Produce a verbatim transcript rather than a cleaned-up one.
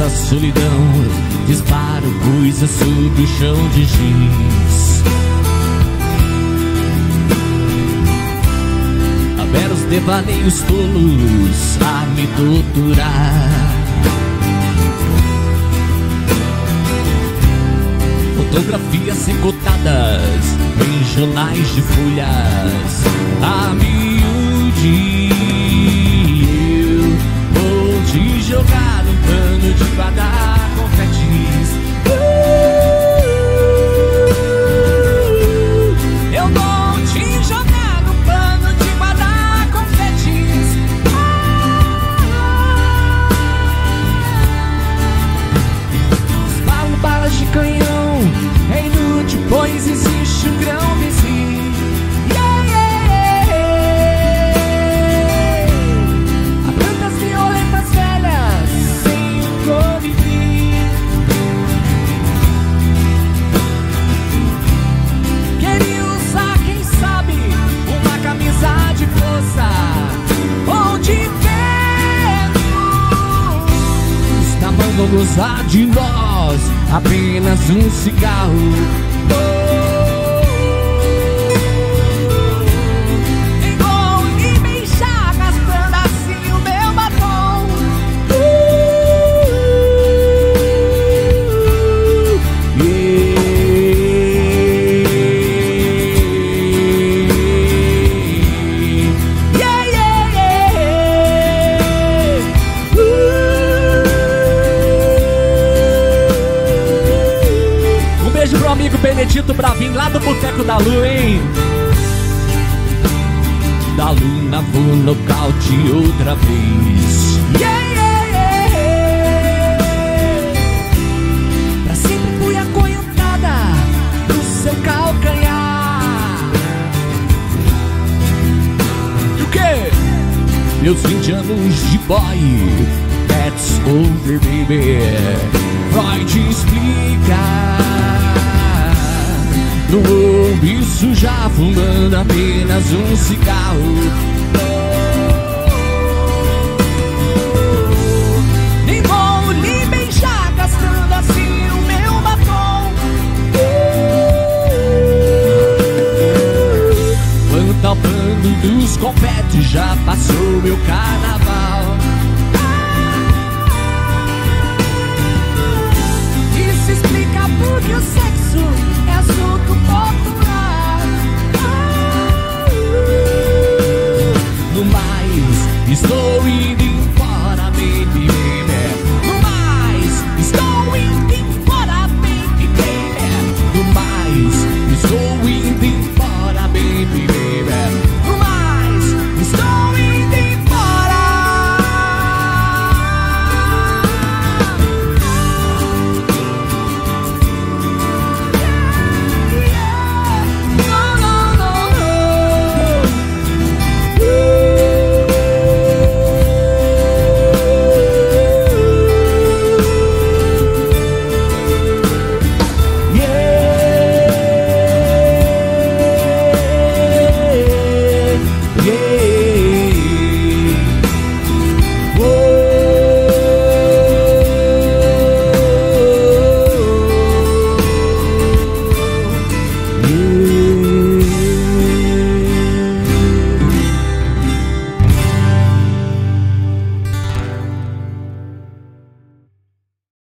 essa solidão, disparo coisas sobre o chão de giz. A belos devaneios tolos, a me torturar. Fotografias encotadas em jornais de folhas, a miúde. Te jogar um pano de badar confetis. uh, Eu vou te jogar um pano de badar confetis. Os balas, balas de canhão é inútil, pois existe um grão vizinho. yeah, yeah, yeah. Há tantas violetas gozar de nós, apenas um cigarro. Pegou e me enxá, gastando assim o meu batom. uh, uh, yeah. Yeah, yeah, yeah. Uh. Pro amigo Benedito Bravin, lá do Boteco da Lu, hein? Da Luna vou nocaute outra vez. Yeah, yeah, yeah, yeah. Pra sempre fui acorrentada no seu calcanhar. E o quê? Meus vinte anos de boy, that's over, baby. Vai te explicar. No ouriço já fumando apenas um cigarro. Nem vou lhe beijar, gastando assim o meu batom. Quanto ao bando dos confetes, já passou meu carnaval. Isso explica porque o sexo é assunto